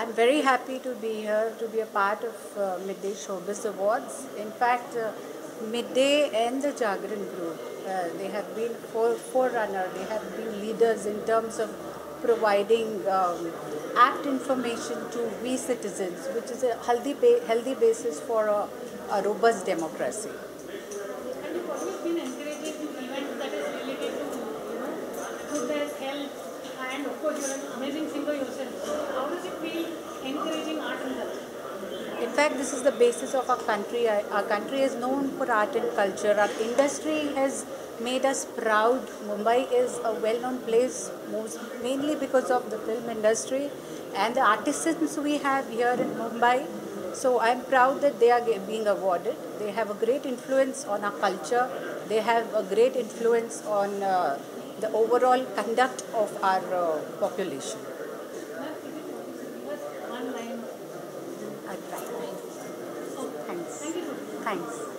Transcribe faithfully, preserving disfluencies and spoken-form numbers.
I'm very happy to be here, to be a part of uh, Mid Day Showbiz Awards. In fact, uh, Mid Day and the Jagran group, uh, they have been for forerunner, they have been leaders in terms of providing um, apt information to we citizens, which is a healthy, ba healthy basis for a, a robust democracy. And you've always been encouraging events that is related to, you know, goodness, health, and of course you're an amazing singer yourself. How does it feel encouraging art and culture? In fact, this is the basis of our country. Our country is known for art and culture. Our industry has made us proud. Mumbai is a well-known place, most, mainly because of the film industry and the artisans we have here in Mumbai. So I'm proud that they are being awarded. They have a great influence on our culture. They have a great influence on uh, the overall conduct of our uh, population. Thanks.